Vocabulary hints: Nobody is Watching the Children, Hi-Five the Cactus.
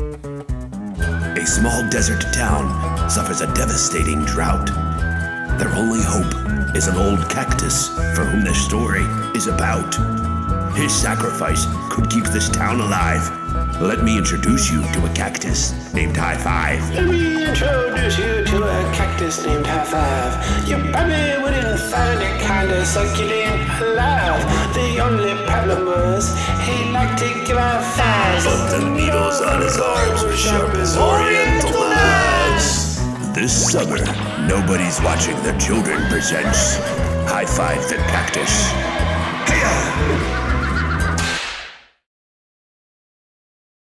A small desert town suffers a devastating drought. Their only hope is an old cactus for whom their story is about. His sacrifice could keep this town alive. Let me introduce you to a cactus named Hi-Five. Let me introduce you to a cactus named Hi-Five. You probably wouldn't find it kind of succulent alive. The only problem was he liked to give out thighs, but the needles on his arms were sharp as oriental knives. This summer, Nobody's Watching the Children presents Hi-Five the Cactus. Hiya!